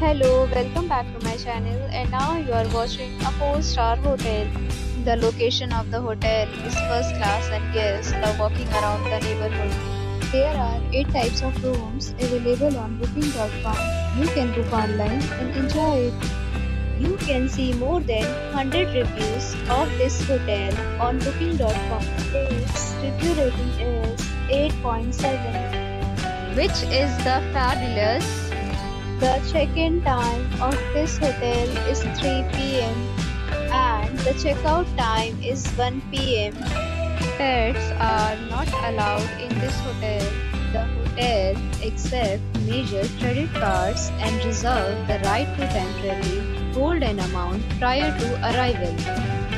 Hello, welcome back to my channel, and now you are watching a 4-star hotel. The location of the hotel is first class and guests love walking around the neighborhood. There are 8 types of rooms available on booking.com. You can book online and enjoy it. You can see more than 100 reviews of this hotel on booking.com. Its review rating is 8.7, which is the fabulous. The check-in time of this hotel is 3 PM and the check-out time is 1 PM. Pets are not allowed in this hotel. The hotel accepts major credit cards and reserves the right to temporarily hold an amount prior to arrival.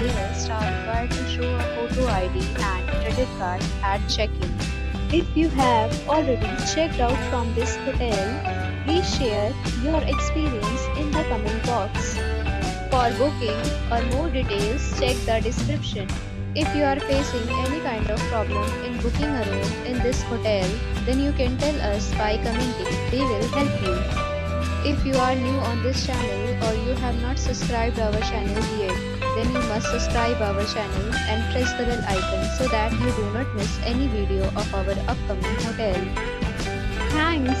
Guests are required to show a photo ID and credit card at check-in. If you have already checked out from this hotel, please share your experience in the comment box. For booking or more details, check the description. If you are facing any kind of problem in booking a room in this hotel, then you can tell us by commenting. We will help you. If you are new on this channel or you have not subscribed our channel yet, then you must subscribe our channel and press the bell icon so that you do not miss any video of our upcoming hotel. Thanks